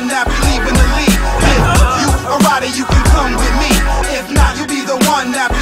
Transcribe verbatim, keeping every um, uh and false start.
one that be leaving the league. If you are ready, you can come with me. If not, you'll be the one that